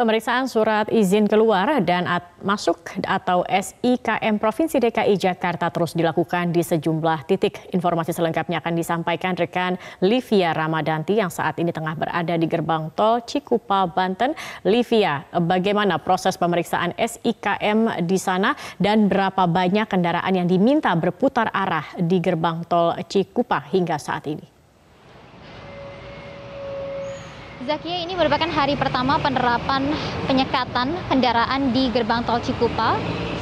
Pemeriksaan surat izin keluar dan masuk atau SIKM Provinsi DKI Jakarta terus dilakukan di sejumlah titik. Informasi selengkapnya akan disampaikan rekan Livia Ramadhanti yang saat ini tengah berada di gerbang tol Cikupa, Banten. Livia, bagaimana proses pemeriksaan SIKM di sana dan berapa banyak kendaraan yang diminta berputar arah di gerbang tol Cikupa hingga saat ini? Zakia, ini merupakan hari pertama penerapan penyekatan kendaraan di gerbang tol Cikupa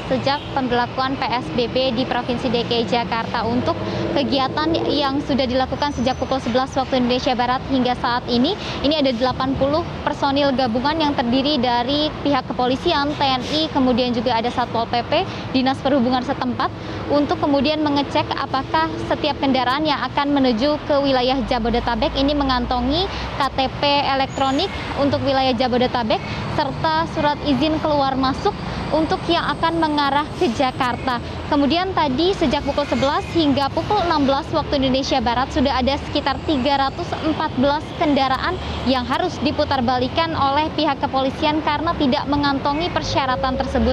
sejak pemberlakuan PSBB di Provinsi DKI Jakarta untuk kegiatan yang sudah dilakukan sejak pukul 11 waktu Indonesia Barat hingga saat ini. Ini ada 80 personil gabungan yang terdiri dari pihak kepolisian, TNI, kemudian juga ada Satpol PP, Dinas Perhubungan setempat untuk kemudian mengecek apakah setiap kendaraan yang akan menuju ke wilayah Jabodetabek ini mengantongi KTP elektronik untuk wilayah Jabodetabek serta surat izin keluar masuk untuk yang akan mengarah ke Jakarta. Kemudian tadi sejak pukul 11 hingga pukul 16 waktu Indonesia Barat sudah ada sekitar 314 kendaraan yang harus diputarbalikan oleh pihak kepolisian karena tidak mengantongi persyaratan tersebut.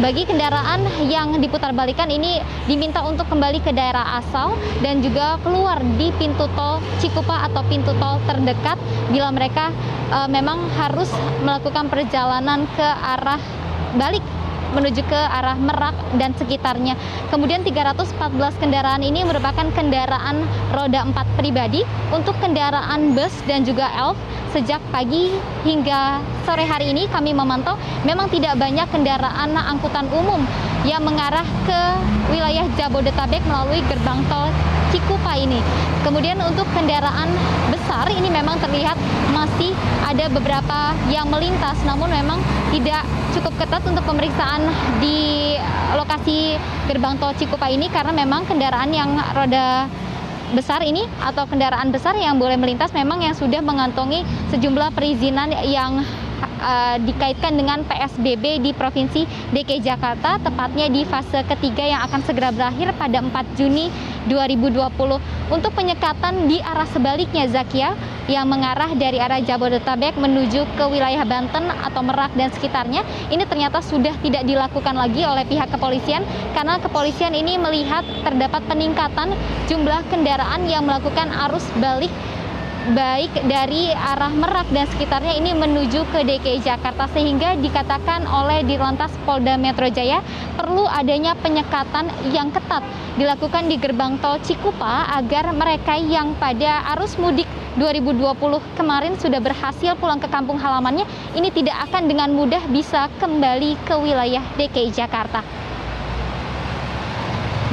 Bagi kendaraan yang diputarbalikan ini diminta untuk kembali ke daerah asal dan juga keluar di pintu tol Cikupa atau pintu tol terdekat bila mereka memang harus melakukan perjalanan ke arah balik menuju ke arah Merak dan sekitarnya. Kemudian 314 kendaraan ini merupakan kendaraan roda 4 pribadi. Untuk kendaraan bus dan juga elf sejak pagi hingga sore hari ini kami memantau memang tidak banyak kendaraan angkutan umum yang mengarah ke wilayah Jabodetabek melalui gerbang tol Cikupa ini. Kemudian untuk kendaraan besar ini memang terlihat masih ada beberapa yang melintas, namun memang tidak cukup ketat untuk pemeriksaan di lokasi gerbang tol Cikupa ini karena memang kendaraan yang roda besar ini atau kendaraan besar yang boleh melintas memang yang sudah mengantongi sejumlah perizinan yang dikaitkan dengan PSBB di Provinsi DKI Jakarta, tepatnya di fase ketiga yang akan segera berakhir pada 4 Juni 2020. Untuk penyekatan di arah sebaliknya, Zakia, yang mengarah dari arah Jabodetabek menuju ke wilayah Banten atau Merak dan sekitarnya, ini ternyata sudah tidak dilakukan lagi oleh pihak kepolisian karena kepolisian ini melihat terdapat peningkatan jumlah kendaraan yang melakukan arus balik baik dari arah Merak dan sekitarnya ini menuju ke DKI Jakarta, sehingga dikatakan oleh Dirlantas Polda Metro Jaya perlu adanya penyekatan yang ketat dilakukan di gerbang tol Cikupa agar mereka yang pada arus mudik 2020 kemarin sudah berhasil pulang ke kampung halamannya ini tidak akan dengan mudah bisa kembali ke wilayah DKI Jakarta.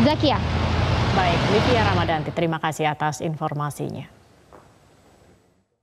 Zakia. Baik, Livia Ramadhanti, terima kasih atas informasinya.